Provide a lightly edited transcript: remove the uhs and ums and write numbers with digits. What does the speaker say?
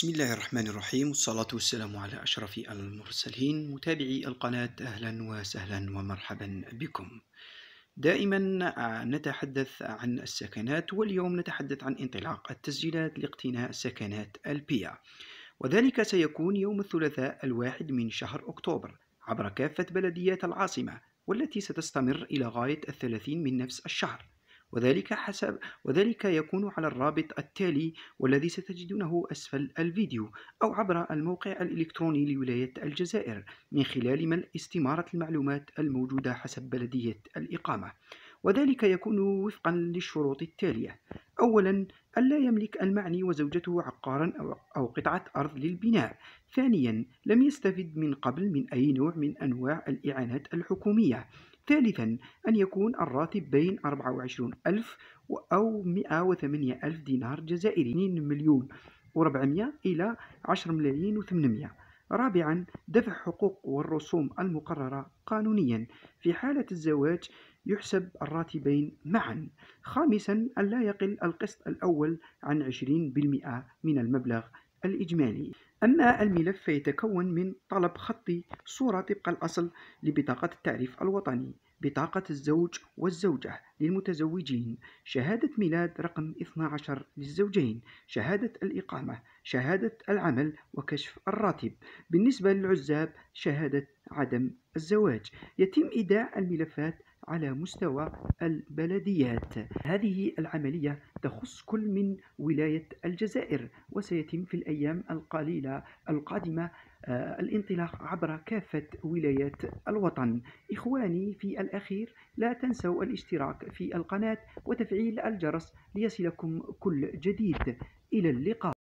بسم الله الرحمن الرحيم، والصلاة والسلام على أشرف المرسلين. متابعي القناة أهلا وسهلا ومرحبا بكم. دائما نتحدث عن السكنات، واليوم نتحدث عن انطلاق التسجيلات لاقتناء سكنات البيع، وذلك سيكون يوم الثلاثاء 1 من شهر أكتوبر عبر كافة بلديات العاصمة، والتي ستستمر إلى غاية 30 من نفس الشهر، وذلك يكون على الرابط التالي والذي ستجدونه أسفل الفيديو، أو عبر الموقع الإلكتروني لولاية الجزائر من خلال ملء استمارة المعلومات الموجودة حسب بلدية الإقامة. وذلك يكون وفقا للشروط التالية: أولا، ألا يملك المعني وزوجته عقارا أو قطعة أرض للبناء. ثانيا، لم يستفد من قبل من أي نوع من أنواع الإعانات الحكومية. ثالثا، أن يكون الراتب بين 24,000 أو 108,000 دينار جزائري، 2,400,000 إلى 10,800,000. رابعا، دفع حقوق والرسوم المقررة قانونيا. في حالة الزواج يحسب الراتبين معا. خامسا، أن لا يقل القسط الأول عن 20% من المبلغ الإجمالي. أما الملف فيتكون من طلب خطي، صورة طبق الأصل لبطاقة التعريف الوطني، بطاقة الزوج والزوجة للمتزوجين، شهادة ميلاد رقم 12 للزوجين، شهادة الإقامة، شهادة العمل، وكشف الراتب. بالنسبة للعزاب، شهادة عدم الزواج. يتم إيداع الملفات على مستوى البلديات. هذه العملية تخص كل من ولاية الجزائر، وسيتم في الأيام القليلة القادمة الانطلاق عبر كافة ولايات الوطن. إخواني في الأخير، لا تنسوا الاشتراك في القناة وتفعيل الجرس ليصلكم كل جديد. إلى اللقاء.